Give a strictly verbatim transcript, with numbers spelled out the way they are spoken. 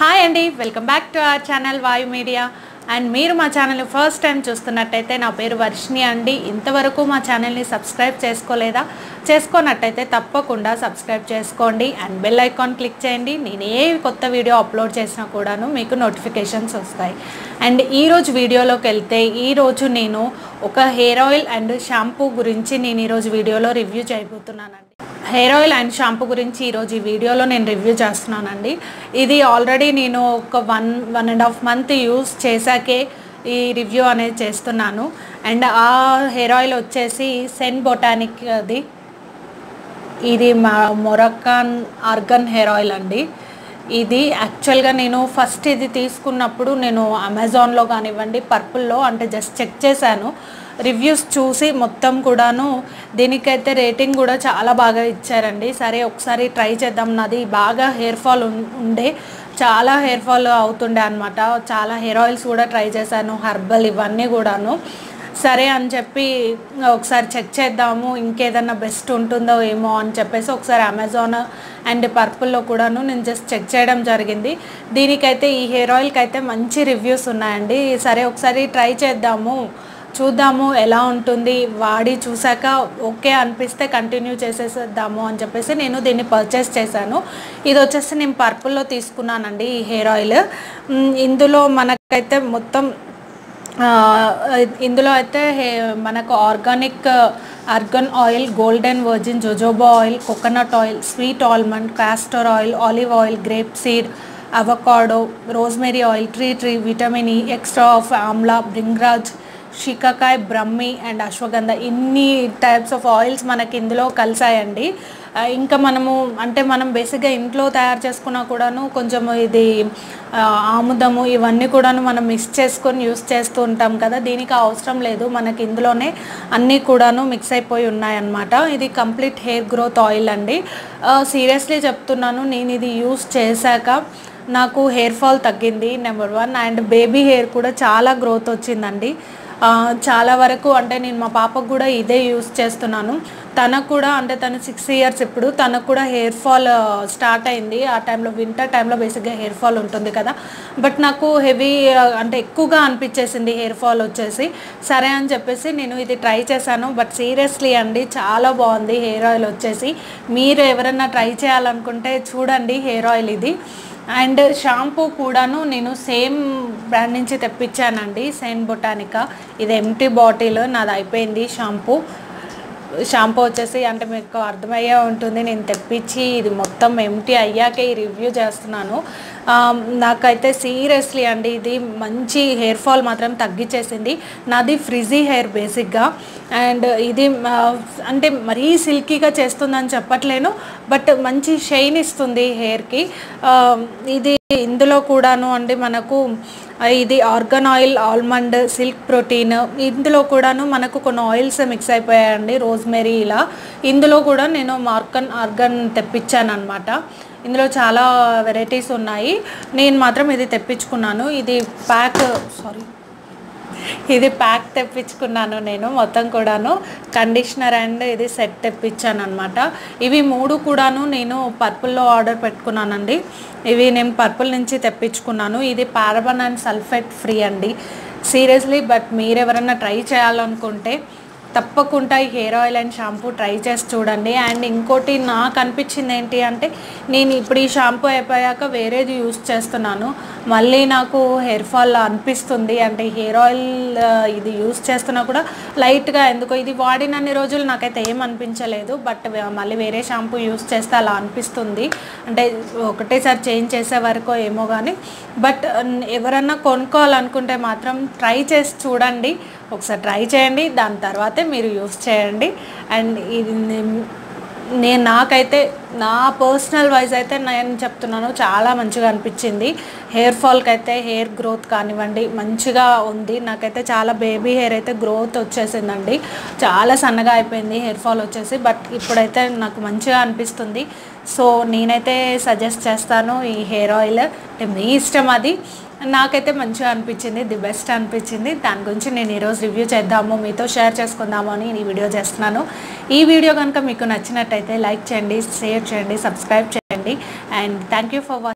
Hi అండి, welcome back to our channel Vayu media. And మీరు మా ఛానల్ని ఫస్ట్ టైం చూస్తున్నట్టయితే, నా పేరు వర్షిణి అండి. ఇంతవరకు మా ఛానల్ని సబ్స్క్రైబ్ చేసుకోలేదా? చేసుకున్నట్టయితే తప్పకుండా సబ్స్క్రైబ్ చేసుకోండి అండ్ బెల్ ఐకాన్ క్లిక్ చేయండి. నేను ఏ కొత్త వీడియో అప్లోడ్ చేసినా కూడాను మీకు నోటిఫికేషన్స్ వస్తాయి. అండ్ ఈరోజు వీడియోలోకి వెళ్తే, ఈరోజు నేను ఒక హెయిర్ ఆయిల్ అండ్ షాంపూ గురించి నేను ఈరోజు వీడియోలో రివ్యూ చేయబోతున్నానండి. హెయిర్ ఆయిల్ అండ్ షాంపూ గురించి ఈరోజు ఈ వీడియోలో నేను రివ్యూ చేస్తున్నానండి. ఇది ఆల్రెడీ నేను ఒక one one and half month use చేశాకే ఈ రివ్యూ అనేది చేస్తున్నాను. అండ్ ఆ హెయిర్ ఆయిల్ వచ్చేసి సెన్ బొటానిక్, అది ఇది మొరక్కన్ ఆర్గన్ హెయిర్ ఆయిల్ అండి. ఇది యాక్చువల్గా నేను ఫస్ట్ ఇది తీసుకున్నప్పుడు నేను అమెజాన్లో కానివ్వండి, పర్పుల్లో అంటే జస్ట్ చెక్ చేశాను. రివ్యూస్ చూసి మొత్తం కూడాను దీనికైతే రేటింగ్ కూడా చాలా బాగా ఇచ్చారండి. సరే ఒకసారి ట్రై చేద్దాం. నాది బాగా హెయిర్ ఫాల్ ఉండే, చాలా హెయిర్ ఫాల్ అవుతుండే అనమాట. చాలా హెయిర్ ఆయిల్స్ కూడా ట్రై చేశాను, హెర్బల్ ఇవన్నీ కూడాను. సరే అని చెప్పి ఒకసారి చెక్ చేద్దాము, ఇంకేదన్నా బెస్ట్ ఉంటుందో ఏమో అని చెప్పేసి ఒకసారి అమెజాన్ అండ్ పర్పుల్లో కూడాను నేను జస్ట్ చెక్ చేయడం జరిగింది. దీనికైతే ఈ హెయిర్ ఆయిల్కి అయితే మంచి రివ్యూస్ ఉన్నాయండి. సరే ఒకసారి ట్రై చేద్దాము, చూద్దాము ఎలా ఉంటుంది. వాడి చూసాక ఓకే అనిపిస్తే కంటిన్యూ చేసేసేద్దాము అని చెప్పేసి నేను దీన్ని పర్చేస్ చేశాను. ఇది వచ్చేసి నేను పర్పుల్లో తీసుకున్నానండి ఈ హెయిర్ ఆయిల్. ఇందులో మనకైతే మొత్తం ఇందులో అయితే మనకు organic argan oil, golden virgin jojoba oil, coconut oil, sweet almond, castor oil, olive oil, grape seed, avocado, rosemary oil, tree tree, vitamin E, extra of amla, bhringraj, shikakai, brahmi and ashwagandha, ఇన్ని టైప్స్ ఆఫ్ ఆయిల్స్ మనకి ఇందులో కలిసాయండి. ఇంకా మనము అంటే మనం బేసిక్గా ఇంట్లో తయారు చేసుకున్నా కూడాను కొంచెం ఇది ఆముదము ఇవన్నీ కూడాను మనం మిక్స్ చేసుకొని యూస్ చేస్తూ ఉంటాం కదా, దీనికి అవసరం లేదు. మనకి ఇందులోనే అన్నీ కూడాను మిక్స్ అయిపోయి ఉన్నాయన్నమాట. ఇది కంప్లీట్ హెయిర్ గ్రోత్ ఆయిల్ అండి. సీరియస్లీ చెప్తున్నాను, నేను ఇది యూస్ చేశాక నాకు హెయిర్ ఫాల్ తగ్గింది number one, and baby hair కూడా చాలా గ్రోత్ వచ్చిందండి. చాలా వరకు అంటే నేను మా పాపకు కూడా ఇదే యూస్ చేస్తున్నాను. తనకు కూడా అంటే తను సిక్స్ ఇయర్స్ ఇప్పుడు, తనకు కూడా హెయిర్ ఫాల్ స్టార్ట్ అయింది. ఆ టైంలో వింటర్ టైంలో బేసిక్గా హెయిర్ ఫాల్ ఉంటుంది కదా, బట్ నాకు హెవీ అంటే ఎక్కువగా అనిపించేసింది హెయిర్ ఫాల్ వచ్చేసి. సరే అని చెప్పేసి నేను ఇది ట్రై చేశాను. బట్ సీరియస్లీ అండి, చాలా బాగుంది హెయిర్ ఆయిల్ వచ్చేసి. మీరు ఎవరైనా ట్రై చేయాలనుకుంటే చూడండి హెయిర్ ఆయిల్ ఇది. అండ్ షాంపూ కూడాను నేను సేమ్ బ్రాండ్ నుంచి తెప్పించానండి, సెన్ బొటానికా. ఇది ఎంటీ బాటిల్, నాది అయిపోయింది షాంపూ. షాంపూ వచ్చేసి అంటే మీకు అర్థమయ్యే ఉంటుంది, నేను తెప్పించి ఇది మొత్తం ఎంటీ అయ్యాకే ఈ రివ్యూ చేస్తున్నాను. నాకైతే సీరియస్లీ అండి ఇది మంచి హెయిర్ ఫాల్ మాత్రం తగ్గించేసింది. నాది ఫ్రిజీ హెయిర్ బేసిక్గా, అండ్ ఇది అంటే మరీ సిల్కీగా చేస్తుందని చెప్పట్లేను, బట్ మంచి షైన్ ఇస్తుంది హెయిర్కి. ఇది ఇందులో కూడాను అండి మనకు ఇది argan oil, almond, silk protein, ఇందులో కూడాను మనకు కొన్ని ఆయిల్స్ మిక్స్ అయిపోయాయండి, రోజ్మెరీ ఇలా. ఇందులో కూడా నేను మార్కన్ ఆర్గన్ తెప్పించాను అనమాట. ఇందులో చాలా వెరైటీస్ ఉన్నాయి. నేను మాత్రం ఇది తెప్పించుకున్నాను. ఇది ప్యాక్ సారీ ఇది ప్యాక్ తెప్పించుకున్నాను నేను మొత్తం కూడాను. కండిషనర్ అండ్ ఇది సెట్ తెప్పించాను అనమాట. ఇవి మూడు కూడాను నేను పర్పుల్లో ఆర్డర్ పెట్టుకున్నానండి. ఇవి నేను పర్పుల్ నుంచి తెప్పించుకున్నాను. ఇది పారబన్ అండ్ సల్ఫేట్ ఫ్రీ అండి. సీరియస్లీ బట్ మీరెవరన్నా ట్రై చేయాలనుకుంటే తప్పకుండా ఈ hair oil and shampoo try చేసి చూడండి. అండ్ ఇంకోటి నాకు అనిపించింది ఏంటి అంటే, నేను ఇప్పుడు ఈ షాంపూ అయిపోయాక వేరేది యూస్ చేస్తున్నాను, మళ్ళీ నాకు హెయిర్ ఫాల్ అనిపిస్తుంది. అంటే హెయిర్ ఆయిల్ ఇది యూస్ చేస్తున్నా కూడా లైట్గా ఎందుకో, ఇది వాడినన్ని రోజులు నాకైతే ఏం అనిపించలేదు, బట్ మళ్ళీ వేరే షాంపూ యూస్ చేస్తే అలా అనిపిస్తుంది. అంటే ఒకటేసారి చేంజ్ చేసే వరకు ఏమో కానీ, బట్ ఎవరన్నా కొనుక్కోవాలనుకుంటే మాత్రం ట్రై చేసి చూడండి. ఒకసారి ట్రై చేయండి, దాని తర్వాతే మీరు యూస్ చేయండి. అండ్ ఇది నేను నాకైతే నా పర్సనల్ వైజ్ అయితే నేను చెప్తున్నాను, చాలా మంచిగా అనిపించింది. హెయిర్ ఫాల్కి అయితే హెయిర్ గ్రోత్ కానివ్వండి మంచిగా ఉంది. నాకైతే చాలా బేబీ హెయిర్ అయితే గ్రోత్ వచ్చేసిందండి, చాలా సన్నగా అయిపోయింది హెయిర్ ఫాల్ వచ్చేసి. బట్ ఇప్పుడైతే నాకు మంచిగా అనిపిస్తుంది. సో నేనైతే సజెస్ట్ చేస్తాను ఈ హెయిర్ ఆయిల్, అంటే మీ ఇష్టం అది. నాకైతే మంచిగా అనిపించింది, ది బెస్ట్ అనిపించింది. దాని గురించి నేను ఈరోజు రివ్యూ చేద్దాము, మీతో షేర్ చేసుకుందాము అని ఈ వీడియో చేస్తున్నాను. ఈ వీడియో కనుక మీకు నచ్చినట్టయితే లైక్ చేయండి, షేర్ చేయండి, సబ్స్క్రైబ్ చేయండి. And thank you for watching.